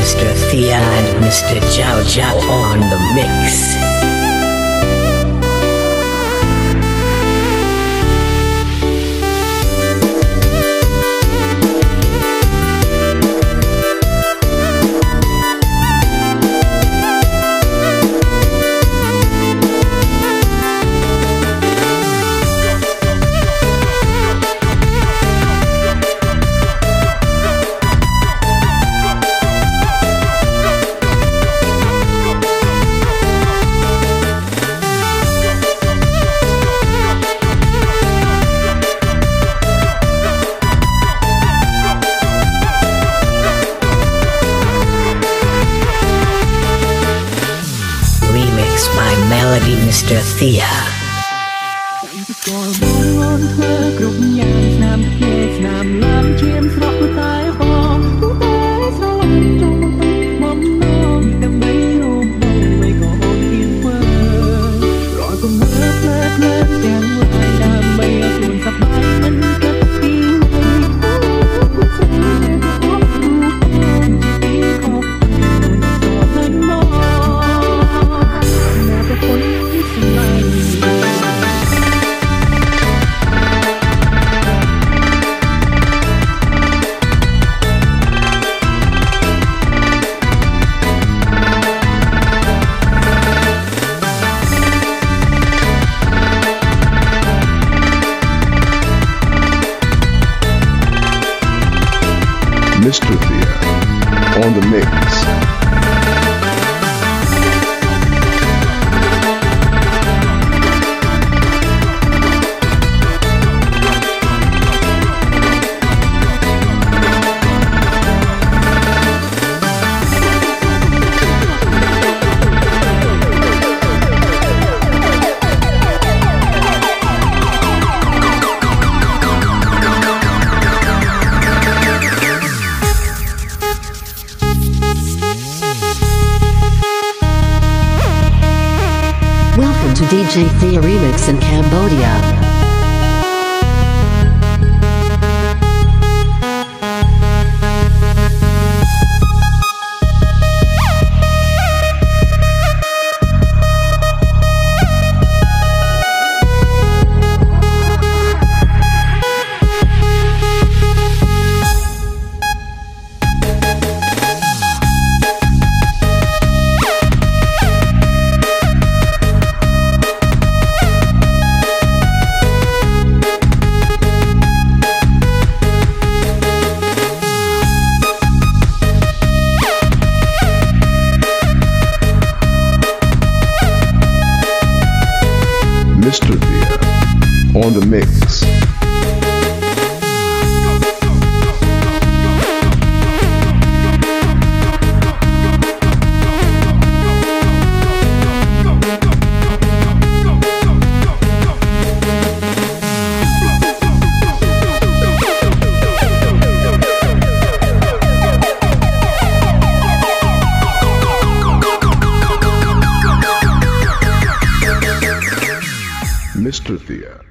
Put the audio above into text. Mr Thea and Mr Chav Chav on the mix. My melody, Mr. Thea. Mr. Thea on the mix. Welcome to DJ Thea Remix in Cambodia. Mr. Thea on the mix. Mr. Thea